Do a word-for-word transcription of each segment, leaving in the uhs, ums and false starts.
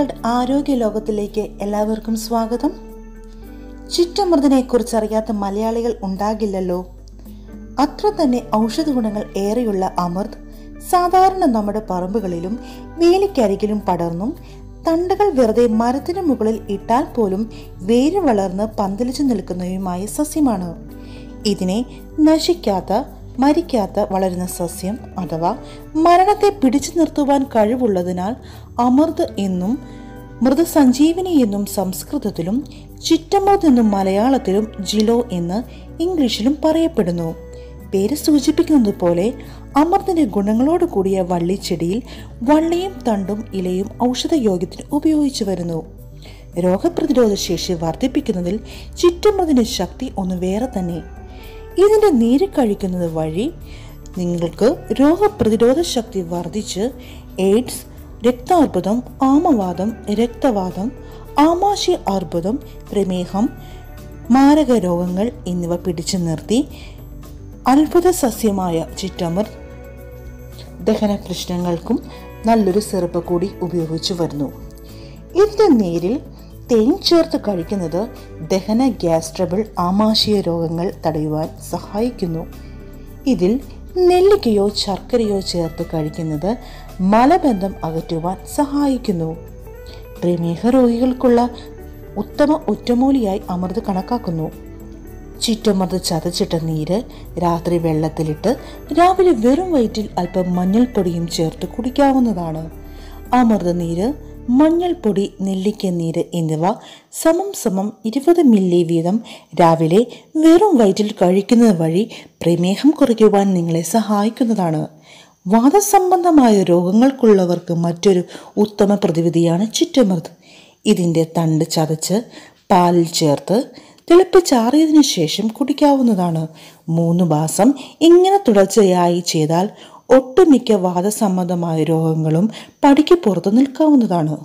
നിങ്ങളുടെ ആരോഗ്യ ലോകത്തിലേക്ക് എല്ലാവർക്കും സ്വാഗതം. ചുറ്റമൃതിനെക്കുറിച്ചറിയാത്ത മലയാളികൾ ഉണ്ടാകില്ലല്ലോ. അത്ര തന്നെ ഔഷധ ഗുണങ്ങൾ ഏറെയുള്ള അമൃത് സാധാരണ നമ്മുടെ പറമ്പുകളിലും വേലിക്കരികിലും പടർന്നും തണ്ടുകൾ വെറുതെ മരത്തിന് മുകളിൽ ഇട്ടാൽ പോലും വേര് വളർന്ന് പന്തലിച്ചു നിൽക്കുന്നതുമായ സസ്യമാണ്. ഇതിനെ നശിക്കാത്ത മരിക്കാത്ത വളരുന്ന സസ്യം അഥവാ മരണത്തെ പിടിച്ചു നിർത്തുവാൻ കഴിവുള്ളതിനാൽ അമൃത് എന്നും മൃതസഞ്ജീവനി എന്നും സംസ്കൃതത്തിലും ചിറ്റമൃത് എന്നും മലയാളത്തിലും ജിലോ എന്ന് ഇംഗ്ലീഷിലും പറയപ്പെടുന്നു. പേര് സൂചിപ്പിക്കുന്നത് പോലെ അമൃതിൻ്റെ ഗുണങ്ങളോട് കൂടിയ വള്ളിച്ചെടിയിൽ വള്ളിയും തണ്ടും ഇലയും ഔഷധയോഗ്യത്തിന് ഉപയോഗിച്ചു വരുന്നു. രോഗപ്രതിരോധ ശേഷി വർദ്ധിപ്പിക്കുന്നതിൽ ചിറ്റമൃതിൻ്റെ ശക്തി ഒന്ന് വേറെ തന്നെ. ഇതിൻ്റെ നീര് കഴിക്കുന്നത് വഴി നിങ്ങൾക്ക് രോഗപ്രതിരോധ ശക്തി വർദ്ധിച്ച് എയ്ഡ്സ്, രക്താർബുദം, ആമവാദം, രക്തവാദം, ആമാശയ അർബുദം, പ്രമേഹം, മാരക രോഗങ്ങൾ എന്നിവ പിടിച്ചു നിർത്തി. അത്ഭുത സസ്യമായ ചിറ്റമൃത് ദഹന പ്രശ്നങ്ങൾക്കും നല്ലൊരു സിറപ്പ് കൂടി ഉപയോഗിച്ചു വരുന്നു. ഇതിൻ്റെ നീരിൽ തേൻ ചേർത്ത് കഴിക്കുന്നത് ദഹന, ഗ്യാസ് ട്രബിൾ, ആമാശയ രോഗങ്ങൾ തടയുവാൻ സഹായിക്കുന്നു. ഇതിൽ നെല്ലിക്കയോ ശർക്കരയോ ചേർത്ത് കഴിക്കുന്നത് മലബന്ധം അകറ്റുവാൻ സഹായിക്കുന്നു. പ്രമേഹ രോഗികൾക്കുള്ള ഉത്തമ ഒറ്റമൂലിയായി അമൃത് കണക്കാക്കുന്നു. ചിറ്റമൃത് ചതച്ചിട്ട നീര് രാത്രി വെള്ളത്തിലിട്ട് രാവിലെ വെറും വയറ്റിൽ അല്പം മഞ്ഞൾപ്പൊടിയും ചേർത്ത് കുടിക്കാവുന്നതാണ്. അമൃത നീര്, മഞ്ഞൾപ്പൊടി, നെല്ലിക്ക നീര് എന്നിവ സമം സമം ഇരുപത് മില്ലി വീതം രാവിലെ വെറും വയറ്റിൽ കഴിക്കുന്നത് വഴി പ്രമേഹം കുറയ്ക്കുവാൻ നിങ്ങളെ സഹായിക്കുന്നതാണ്. വാദസംബന്ധമായ രോഗങ്ങൾക്കുള്ളവർക്ക് മറ്റൊരു ഉത്തമ പ്രതിവിധിയാണ് ചിറ്റമൃത്. ഇതിൻ്റെ തണ്ട് ചതച്ച് പാലിൽ ചേർത്ത് തിളപ്പിച്ചാറിയതിനു ശേഷം കുടിക്കാവുന്നതാണ്. മൂന്ന് മാസം ഇങ്ങനെ തുടർച്ചയായി ചെയ്താൽ ഒട്ടുമിക്ക വാദസംബന്ധമായ രോഗങ്ങളും പടിക്ക് പുറത്ത് നിൽക്കാവുന്നതാണ്.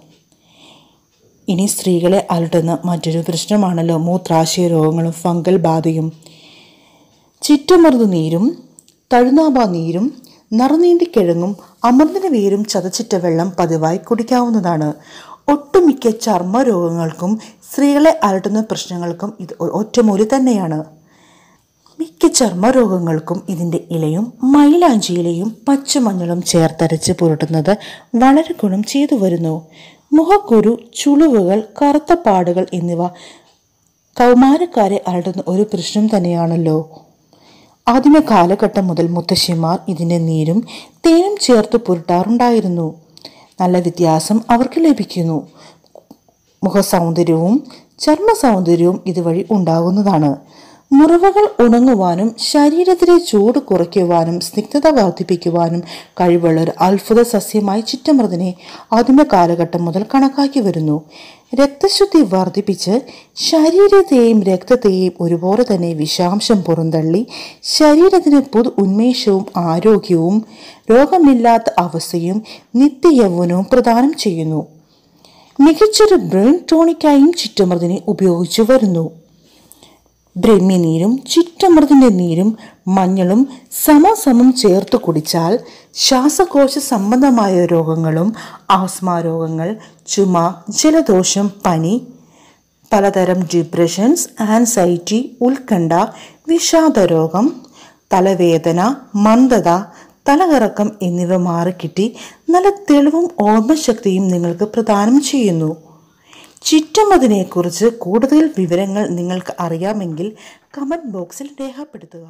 ഇനി സ്ത്രീകളെ അലട്ടുന്ന മറ്റൊരു പ്രശ്നമാണല്ലോ മൂത്രാശയ രോഗങ്ങളും ഫംഗൽ ബാധയും. ചിറ്റമൃത് നീരും തഴുനാഭ നീരും നറുനീണ്ടിക്കിഴങ്ങും അമൃതിന് വേരും ചതച്ചിട്ട വെള്ളം പതിവായി കുടിക്കാവുന്നതാണ്. ഒട്ടുമിക്ക ചർമ്മ രോഗങ്ങൾക്കും സ്ത്രീകളെ അലട്ടുന്ന പ്രശ്നങ്ങൾക്കും ഇത് ഒറ്റമൂലി തന്നെയാണ്. മിക്ക ചർമ്മരോഗങ്ങൾക്കും ഇതിൻ്റെ ഇലയും മൈലാഞ്ചിയിലയും പച്ചമഞ്ഞളും ചേർത്തരച്ച് പുരട്ടുന്നത് വളരെ ഗുണം ചെയ്തു വരുന്നു. മുഖക്കുരു, ചുളിവുകൾ, കറുത്ത പാടുകൾ എന്നിവ കൗമാരക്കാരെ അലട്ടുന്ന ഒരു പ്രശ്നം തന്നെയാണല്ലോ. ആദിമ കാലഘട്ടം മുതൽ മുത്തശ്ശിമാർ ഇതിൻ്റെ നീരും തേനും ചേർത്ത് പുരട്ടാറുണ്ടായിരുന്നു. നല്ല വ്യത്യാസം അവർക്ക് ലഭിക്കുന്നു. മുഖസൗന്ദര്യവും ചർമ്മ സൗന്ദര്യവും ഇതുവഴി ഉണ്ടാകുന്നതാണ്. മുറിവുകൾ ഉണങ്ങുവാനും ശരീരത്തിലെ ചൂട് കുറയ്ക്കുവാനും സ്നിഗ്ധത വർദ്ധിപ്പിക്കുവാനും കഴിവുള്ള ഒരു അത്ഭുത സസ്യമായി ചിറ്റമൃതിനെ ആദിമ കാലഘട്ടം മുതൽ കണക്കാക്കി വരുന്നു. രക്തശുദ്ധി വർദ്ധിപ്പിച്ച് ശരീരത്തെയും രക്തത്തെയും ഒരുപോലെ തന്നെ വിഷാംശം പുറന്തള്ളി ശരീരത്തിന് പുതു ഉന്മേഷവും ആരോഗ്യവും രോഗമില്ലാത്ത അവസ്ഥയും നിത്യയൗവനവും പ്രദാനം ചെയ്യുന്നു. മികച്ചൊരു ബ്രെയിൻ ടോണിക്കായും ചിറ്റമൃതിനെ ഉപയോഗിച്ചു വരുന്നു. ബ്രഹ്മി നീരും ചിറ്റമൃതിൻ്റെ നീരും മഞ്ഞളും സമസമം ചേർത്ത് കുടിച്ചാൽ ശ്വാസകോശ സംബന്ധമായ രോഗങ്ങളും ആസ്മ രോഗങ്ങൾ, ചുമ, ജലദോഷം, പനി, പലതരം ഡിപ്രഷൻസ്, ആൻസൈറ്റി, ഉത്കണ്ഠ, വിഷാദരോഗം, തലവേദന, മന്ദത, തലകറക്കം എന്നിവ മാറിക്കിട്ടി നല്ല തെളിവും ഓർമ്മശക്തിയും നിങ്ങൾക്ക് പ്രദാനം ചെയ്യുന്നു. ചിറ്റമൃതിനെക്കുറിച്ച് കൂടുതൽ വിവരങ്ങൾ നിങ്ങൾക്ക് അറിയാമെങ്കിൽ കമൻറ്റ് ബോക്സിൽ രേഖപ്പെടുത്തുക.